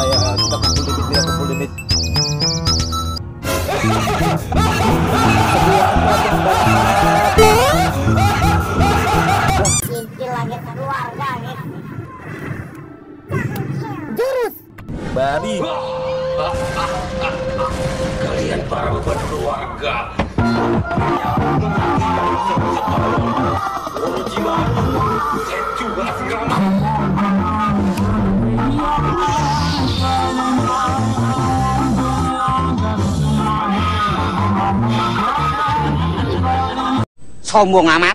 ya, kita kumpul di mid ya, kumpul di mid. Jurus Bali. Kalian para keluarga. Sombong amat.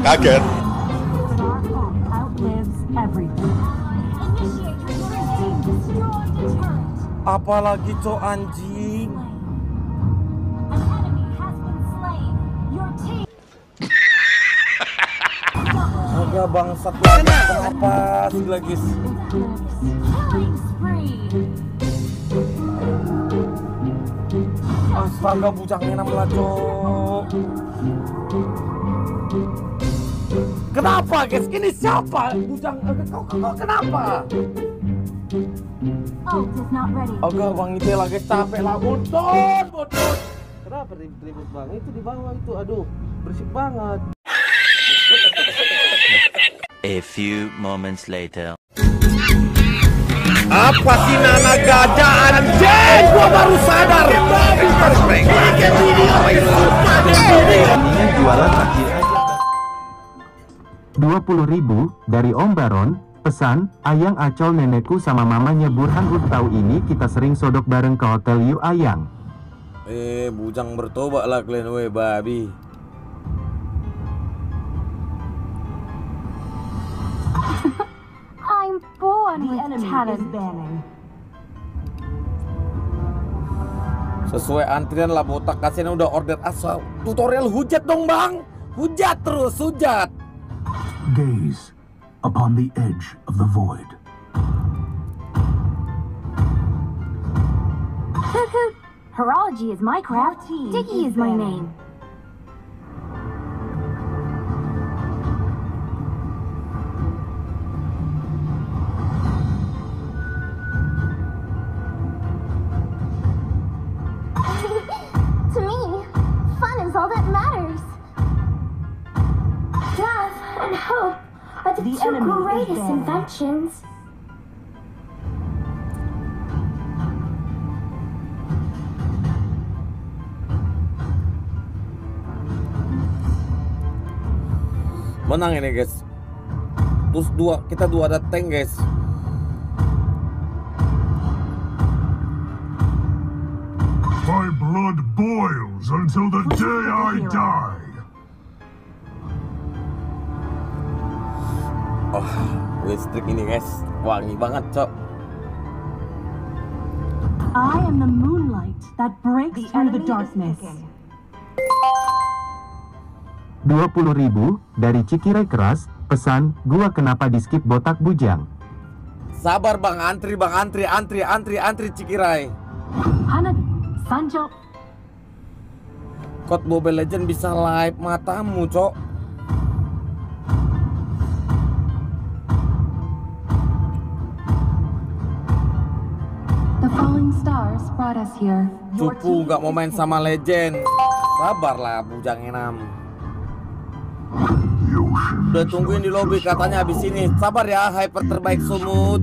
Kaget. Apalagi co anjing. Agak bangsat apa segala guys. Astaga bujangnya namanya cok. Kenapa guys? Ini siapa? Bujang, kau kenapa? Agak bang itu lagi capek lah, buntut. Kenapa ribut bang? Itu di bawah itu, aduh, berisik banget. A few moments later. Apa sih Nana gajah anjing? Gua baru sadar. Ini jualan lagi. 20.000 dari Om Baron. Pesan, Ayang Acol nenekku sama mamanya Burhan Ud tahu ini kita sering sodok bareng ke hotel yuk Ayang. Bujang bertobat lah kalian weh babi. I'm born with talent. Sesuai antrian lah botak kasihan udah order asal. Tutorial hujat dong bang. Hujat terus, hujat. Gaze upon the edge of the void. Horology is my craft. Diggy is my name. To me, fun is all that matters. And hope are the two greatest inventions. Menang ini guys. Terus kita dua ada tank guys. My blood boils until the day I die. Oh, listrik ini guys, wangi banget cok. I am the moonlight that breaks through the darkness. 20.000 dari Cikire Keras. Pesan, gua kenapa di skip botak bujang? Sabar bang, antri Cikirai. Sanjo. Kod Mobile Legend bisa live matamu cok. Cupu nggak mau main sama legend. Sabarlah bujang enam. Udah tungguin di lobby katanya habis ini. Sabar ya hyper terbaik sumut.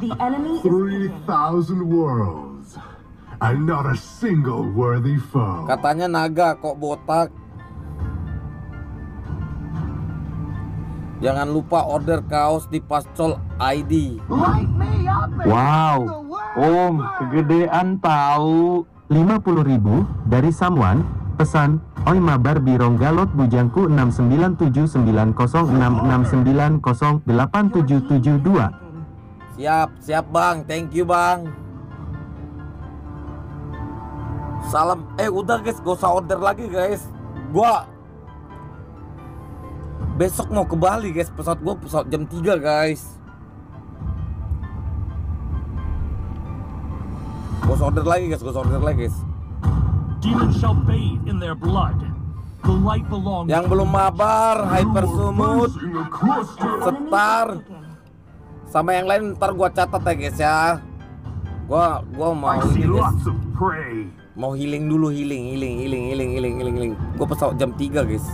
The enemy 3,000 worlds and not a single worthy foe. Katanya naga kok botak. Jangan lupa order kaos di Pascol ID. Wow, Om, kegedean tahu. 50.000 dari Samwan. Pesan, oi mabar birong galot bujangku 697906669087772. Siap, siap bang, thank you bang. Salam, udah guys, gak usah order lagi guys. Gua besok mau ke Bali guys, pesawat gua pesawat jam 3 guys. Gua order lagi guys. Yang belum mabar, Hyper Sumut, Setar, sama yang lain ntar gua catat ya guys ya. Gua mau ini guys. Mau healing dulu, healing. Gua pesawat jam 3 guys.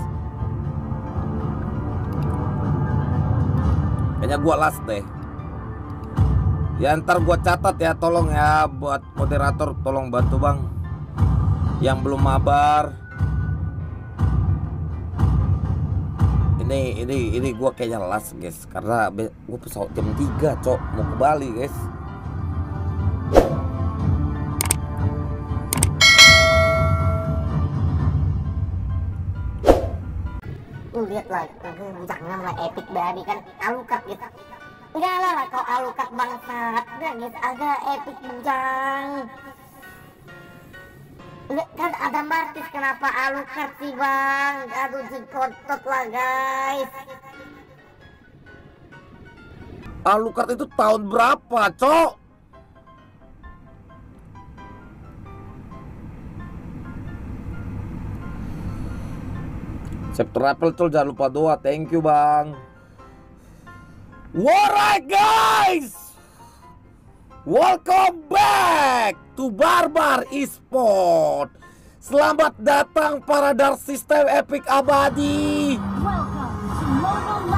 Kayaknya gua last deh. Ya ntar gue catat ya, tolong ya buat moderator, tolong bantu bang yang belum mabar. Ini gue kayaknya last guys, karena gue pesawat jam 3 cok, mau ke Bali guys. Lu lihat lah, jangan lah epic berani kan, Alucard gitu. Enggak lah kau Alucard bangsat, udah guys, agak epic bujang. Kan ada martis, kenapa Alucard sih bang? Aduh jikotot lah guys. Alucard itu tahun berapa cok? Sep travel cok, jangan lupa doa, thank you bang. Alright guys, welcome back to Barbar Esport. Selamat datang para Dark System epic abadi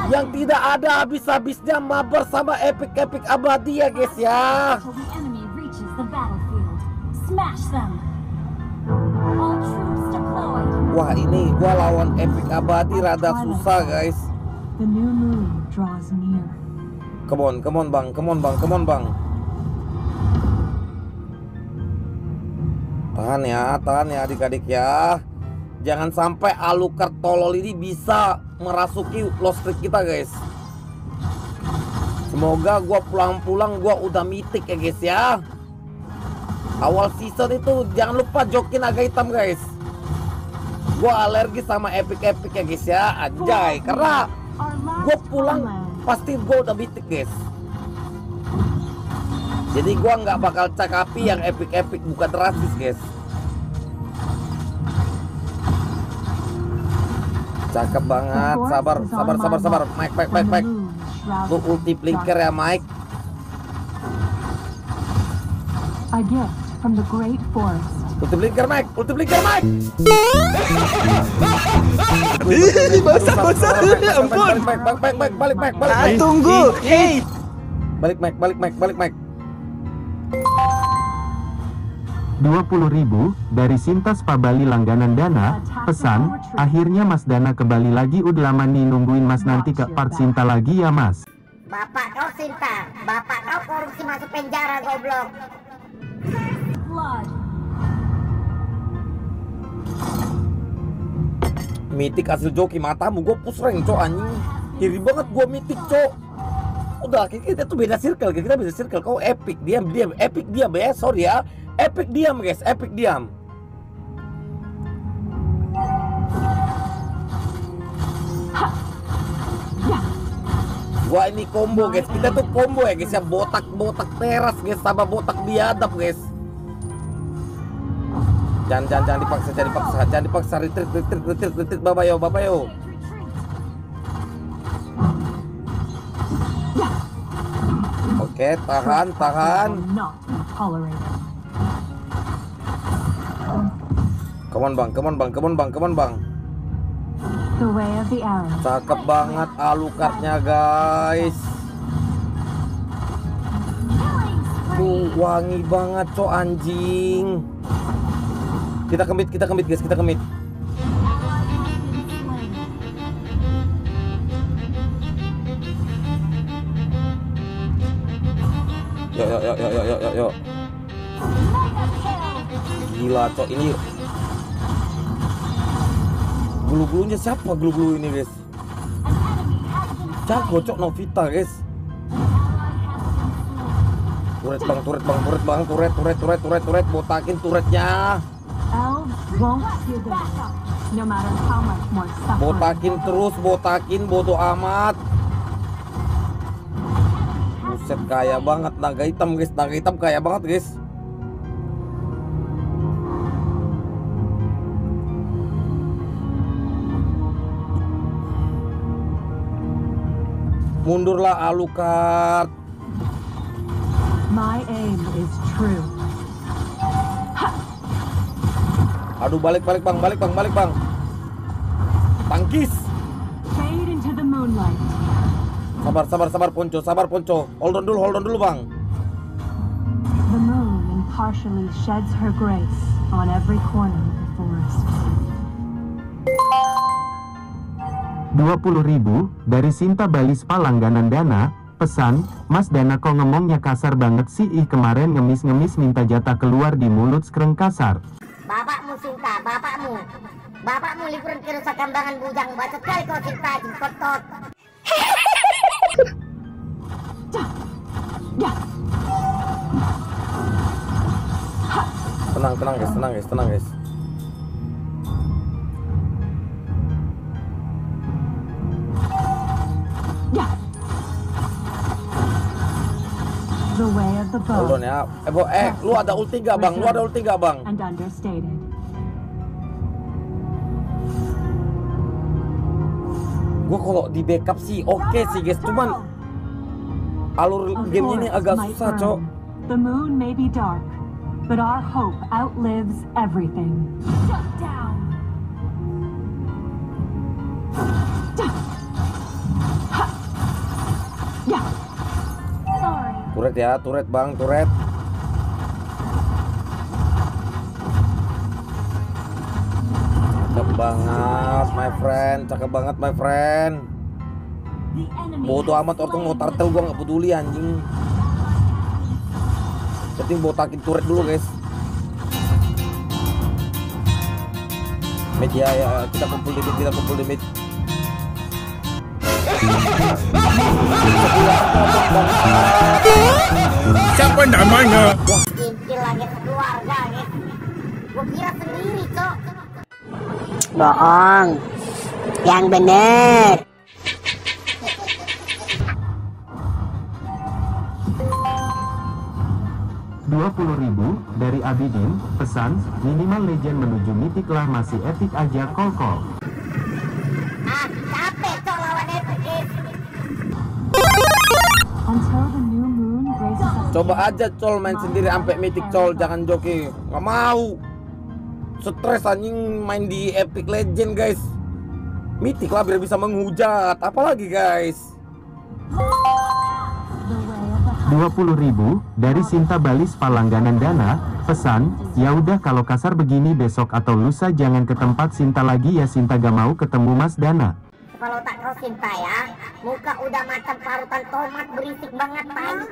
yang tidak ada habis-habisnya mabar sama epic abadi ya guys ya. Wah ini gua lawan epic abadi rada susah guys. Come on bang. Tahan ya adik-adik ya. Jangan sampai Alucard tolol ini bisa merasuki lost streak kita guys. Semoga gua pulang-pulang gua udah mythic ya guys ya. Awal season itu jangan lupa jokin Naga Hitam guys. Gua alergi sama epic ya guys ya, anjay. Karena gua pulang pasti gue udah mythic guys, jadi gue nggak bakal cakapi yang epic bukan rasis guys. Cakep banget, sabar Mike. Gue ulti blinker ya Mike. Ulti blinker Mike. Ih, basah. Ampun. Balik. Tunggu. Hey. Balik Mike. 20.000 dari Sintas Pabali langganan Dana. Pesan, akhirnya Mas Dana ke Bali lagi, udah lama nih nungguin Mas, nanti ke part Sinta lagi ya Mas. Bapak kau Sinta, bapak kau korupsi masuk penjara goblok. Mitik hasil joki matamu, gue push rank cok anjing. Kiri banget gue mitik cok. Udah kita tuh beda circle, kita beda circle. Kau epic diam, epic diam ya, sorry ya. Epic diam guys. Wah ini combo guys, kita tuh combo ya guys ya, botak teras guys sama botak biadab guys. Jangan dipaksa, retreat, babayo. Oke, tahan. Come on bang. Cakep banget Alucardnya guys. Tuh, wangi banget co anjing. Kita kemit guys. Yuk. Gila cok, ini gulu-gulunya siapa gulu-gulu ini guys? Jago cok Novita guys. Turet bang, botakin turetnya. Botakin terus, botakin bodoh amat. Buset, kaya banget Naga Hitam guys, Naga Hitam kaya banget guys. Mundurlah Alucard. My aim is true. Aduh, balik bang. Tangkis. Fade into the moonlight. Sabar ponco. Hold on dulu bang. The moon impartially sheds her grace on every corner of the forest. 20.000 dari Sinta Balispa langganan Dana. Pesan, Mas Danako ngomongnya kasar banget sih, kemarin ngemis-ngemis minta jatah keluar di mulut skreng kasar. Bapakmu Sinta, bapakmu liburan ke rusak kambangan bujang, bacot kali kau Sinta, jengkotot. Tenang guys. Hold on ya. Lu ada ulti gak bang? Gua kalau di backup sih oke sih guys, cuman alur game ini agak susah cok. The moon may be dark, but our hope outlives everything. Shut down. Turet ya, turet bang. Cakep banget my friend. Bodoh amat orang mau turtle, gua nggak peduli anjing. Penting botakin turet dulu guys. Mid ya, kita kumpul di mid. Siapa namanya? Bohong, yang bener. Rp20.000 dari Abidin. Pesan, minimal legend menuju mitik lah, masih epic aja kol-kol. Coba aja col main sendiri sampai mythic col, jangan joki. Nggak mau stres anjing main di epic legend guys. Mythic lah biar bisa menghujat, apalagi guys. 20.000 dari Sinta Balis palangganan Dana. Pesan, ya udah kalau kasar begini besok atau lusa jangan ke tempat Sinta lagi ya, Sinta gak mau ketemu Mas Dana. Kalau tak kau Sinta ya, muka udah macam parutan tomat, berisik banget tadi.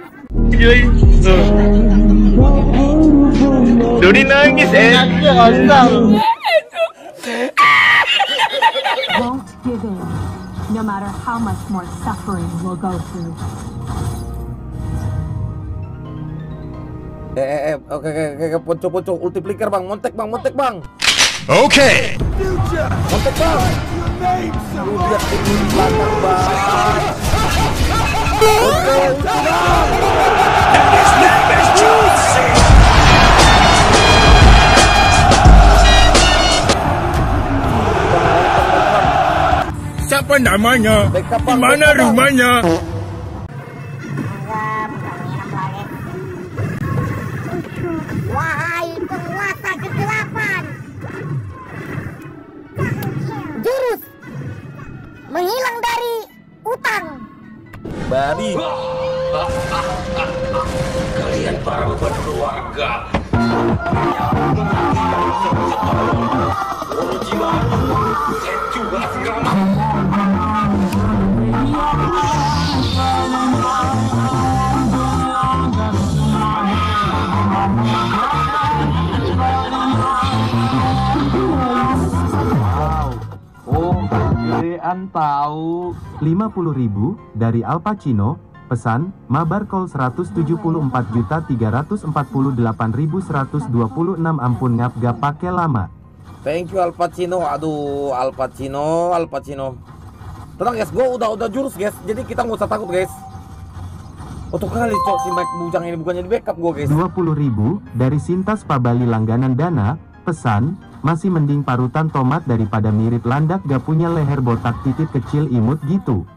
Dodi nangis Won't give in, no matter how much more suffering we'll go through. Oke, ponco, multiplier bang, montek bang. Oke. Montek bang. Udah ini belakang bang. Siapa namanya? Di mana rumahnya? Wahai penguasa kegelapan, jurus menghilang dari utang. Babi. Kalian para keluarga. apaan tahu? 50.000 dari Al Pacino. Pesan, Mabarkol 174.348.126. Ampun ngap gak pake lama. Thank you Al Pacino. Aduh, Al Pacino, Al Pacino. Tenang guys, gue udah jurus guys. Jadi kita nggak usah takut guys. Untuk kali cok si Mike Bujang ini bukan jadi backup gue guys. 20.000 dari Sintas Pabali langganan Dana. Pesan, masih mending parutan tomat daripada mirip landak gak punya leher botak titik kecil imut gitu.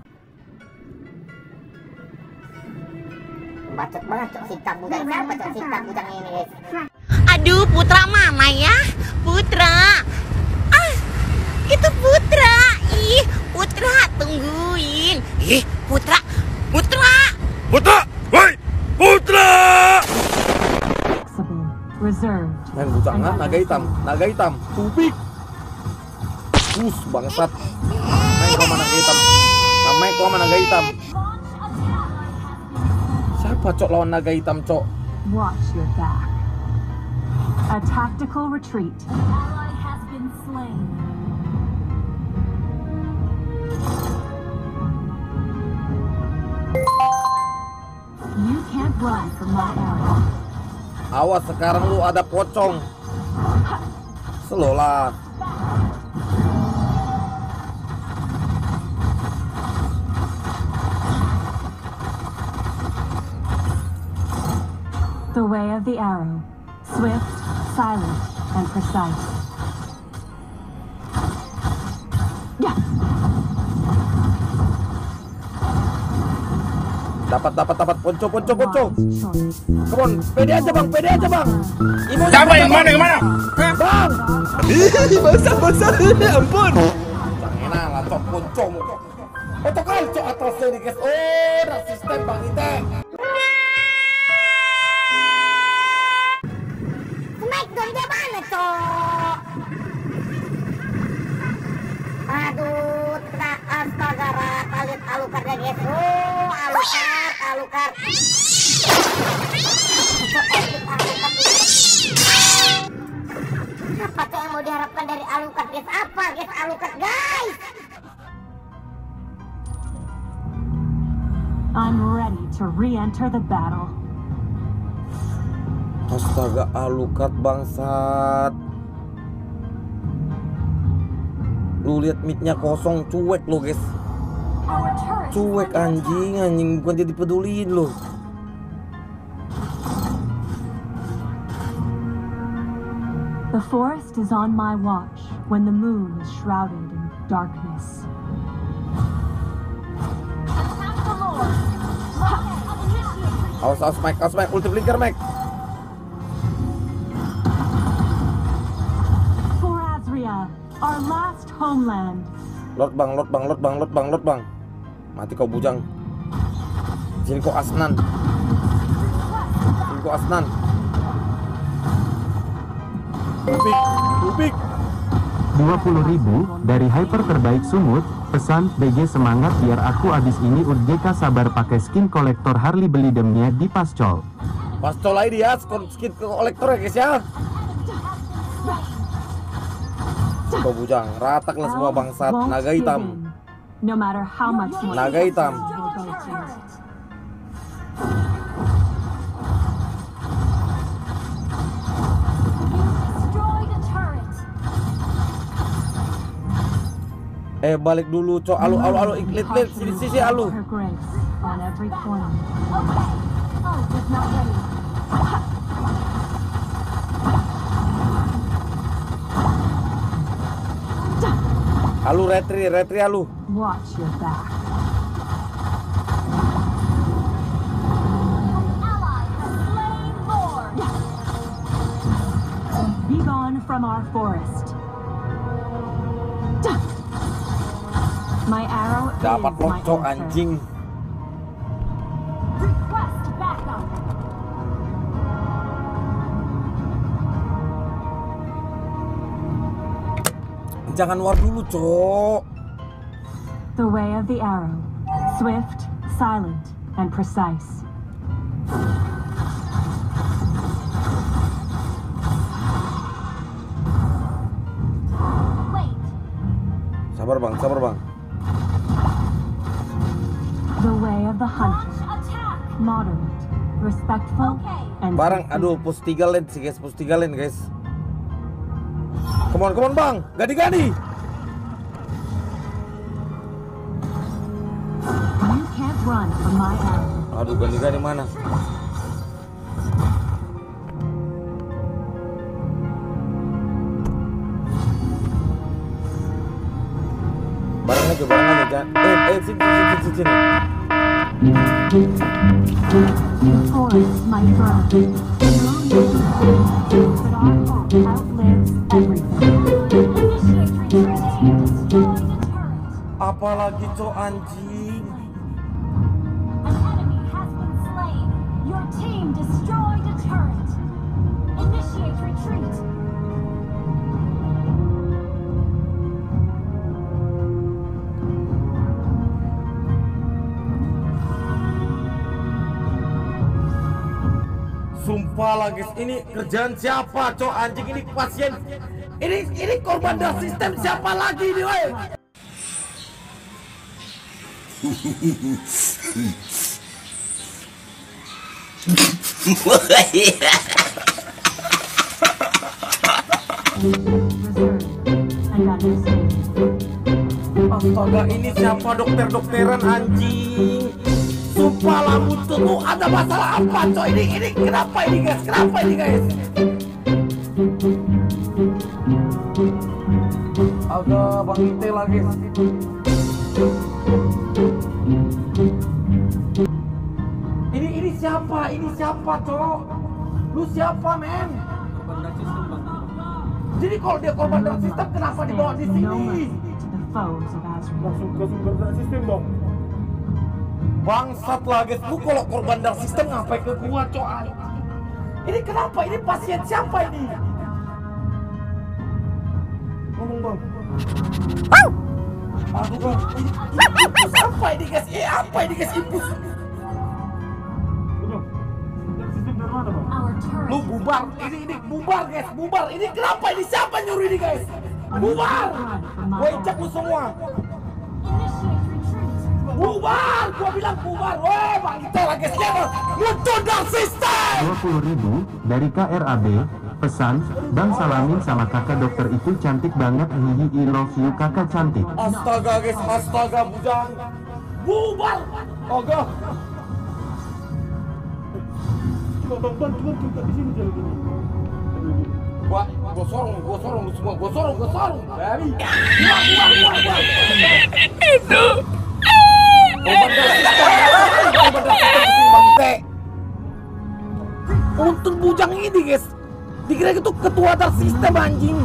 Bacot banget cok Sintas Bujang, siapa cok Sintas Bujang ini guys? Aduh, Putra mana ya? Putra. Ah, itu Putra. Ih, Putra tungguin. Ih, Putra. Putra. Putra. Woi, Putra. Reserve. Main butangan, naga hitam. Naga hitam. Tupik. Us, bangsat. Main koma naga hitam. Main koma naga hitam. Siapa cok lawan naga hitam cok? Watch your back. A tactical retreat. An ally has been slain. You can't run from my arrow. Awas sekarang lu ada pocong. Selolah. The way of the arrow, swift, silent, and precise. Yeah. Dapat ponco. Come on, pede aja bang. Ibu siapa yang mana? Bang. Ih, basah. Ampun. Jangan lah, cok ponco. Otak kali cok atasnya nih guys. Oh, Dark System bang kita. Mike dong dia mana cok? Aduh, kena astaga rapalit Alucard ya guys. Oh, Alucard. Apa tuh yang mau diharapkan dari Alucard guys? Apa guys Alucard guys? I'm ready to re-enter the battle. Astaga Alucard bangsat. Lu lihat midnya kosong, cuek lo guys. Cuek anjing bukan jadi peduliin lo. The forest is on my watch when the moon is shrouded in darkness. Awas Mike, ulti blinker Mike. Our last homeland. Lord bang. Mati kau bujang. Jadi kau asnan. Tupik. 20.000 dari Hyper terbaik sumut. Pesan, BG semangat biar aku abis ini urjeka sabar pakai skin kolektor Harley beli demnya di Pascol. Pascol ID ya, skin kolektor ya guys ya. Kau bujang, rataklah semua bangsat. Naga hitam. Balik dulu, cok. Alu, iklit, sisi alu. Alu retri alu. Watch your back. Be gone from our forest. My arrow is dapat loncok anjing. Request backup. Jangan war dulu, cok. The way of the arrow, swift, silent, and precise. Wait. Sabar bang. of the hunter. Moderate, respectful, and barang, aduh, push 3 lane sih guys, push 3 lane guys. Come on bang, gadi-gadi. You can't run from my hand. Aduh, gadi-gadi mana? Barang aja, sini. Apalagi cowok anjing. Sumpah lah guys, ini kerjaan siapa? Cok anjing, ini pasien. Ini korban Dark System siapa lagi ini, woi? Astaga, ini siapa dokter-dokteran anjing? Sumpah lah mutuku, ada masalah apa coy? Ini kenapa ini guys? Agak bangkit lagi. Ini siapa coy? Lu siapa men? Jadi kalau dia korban Dark System kenapa dibawa di sini? Langsung ke Dark System dong. Bangsat lah guys, lu kalau korban Dark System ngapain ke gua coy? Ini kenapa? Ini pasien siapa ini? Ngomong bang. Aduh bang, apa ini guys? Impus. Lu bubar, ini bubar guys, bubar. Ini kenapa? Ini siapa nyuruh ini guys? Bubar. Gua injak lu semua. Bubar, gua bilang bubar. Woi, bang kita lagi siapa? Mutu Dark System. 20.000 dari KRAB. Pesan, Bang salamin sama kakak dokter itu cantik banget. Hihi, I love you kakak cantik. Astaga guys, astaga bujang. Bubar. Oga. Coba di sini jalan gini. Gua sorong lu semua. Gua sorong. Babi. Itu. Untung bujang ini guys, dikira itu ketua Dark System anjing.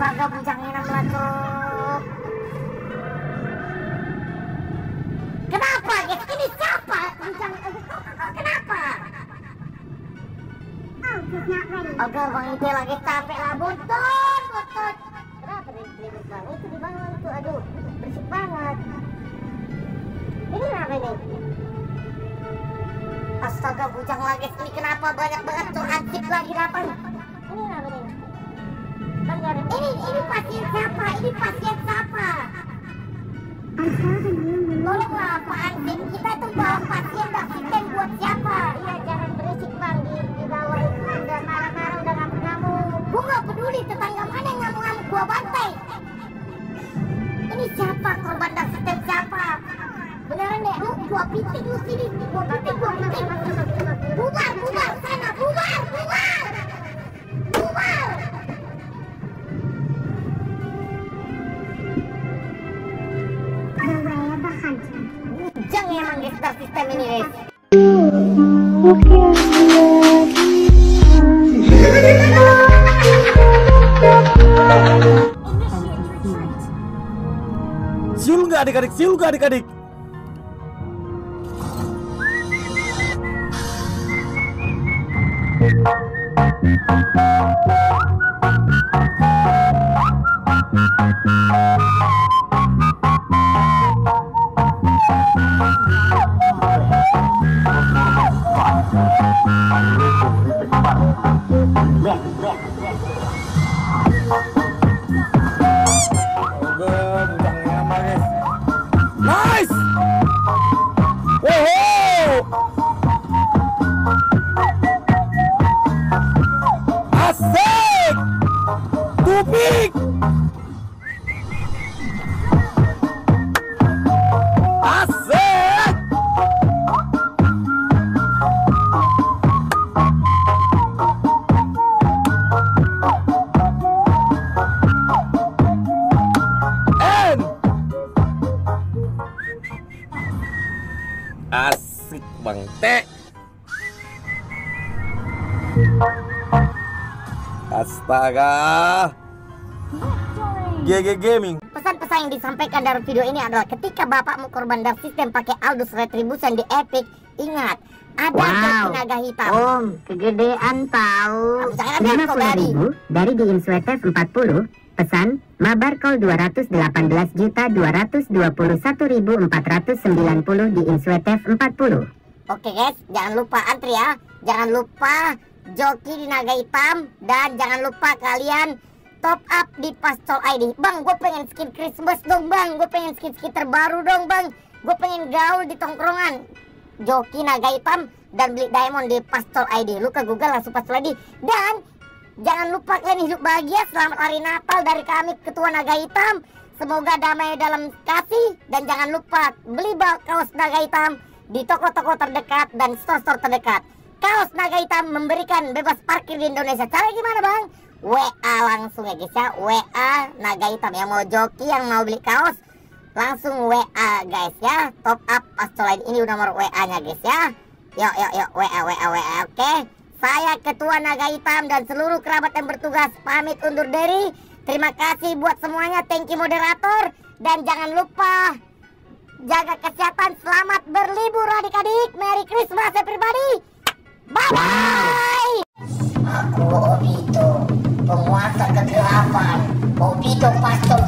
Astaga bujangnya namanya tuh. Kenapa guys? Ini siapa? Bujang kenapa? Agar bang itu lagi capek lah buntut. Kenapa nih ribut bang? Itu di bawah itu aduh bersih banget. Ini apa nih? Astaga bujang lagi ini kenapa banyak banget tuh anjing lagi apa? Ini apa nih? Ini pasien siapa? Tolonglah Pak Anjing, kita tuh bawa pasien Dark System buat siapa? Iya jangan berisik bang, di bawah itu udah marah-marah, udah ngamuk-ngamuk. Gua gak peduli tetangga mana yang ngamuk-ngamuk, gua bantai. Ini siapa? Korban Dark System siapa? Beneran deh, lu gua pitik lu sini, gua pitik. Bubar sana, bubar. Jangan emang guys Dark System ini guys. Siul nggak adik-adik? Astaga, GG Gaming. Pesan-pesan yang disampaikan dalam video ini adalah ketika bapakmu korban Dark System pakai Aldous Retribution di Epic, ingat ada kartu Naga Hitam. Om, kegedean tahu. Dari di Insweter 40. Pesan, Mabarkol 218.221.490 di Insweter 40. Oke guys, jangan lupa antri ya. Jangan lupa joki di Naga Hitam. Dan jangan lupa kalian top up di Pascol ID. Bang, gue pengen skin Christmas dong bang. Gue pengen skin terbaru dong bang. Gue pengen gaul di tongkrongan. Joki Naga Hitam dan beli diamond di Pascol ID. Lu ke Google langsung Pascol ID. Dan jangan lupa kalian hidup bahagia. Selamat hari Natal dari kami Ketua Naga Hitam. Semoga damai dalam kasih. Dan jangan lupa beli kaos Naga Hitam di toko-toko terdekat dan store-store terdekat. Kaos Naga Hitam memberikan bebas parkir di Indonesia. Caranya gimana bang? WA langsung ya guys ya. WA Naga Hitam. Yang mau joki, yang mau beli kaos, langsung WA guys ya. Top up Pascol ID. Ini udah nomor WA nya guys ya. Yuk yuk yuk, WA. Oke, saya Ketua Naga Hitam dan seluruh kerabat yang bertugas pamit undur diri. Terima kasih buat semuanya. Thank you moderator. Dan jangan lupa jaga kesehatan, selamat berlibur adik-adik. Merry Christmas everybody. Bye-bye. Aku Obito, penguasa kegelapan. Obito Pascol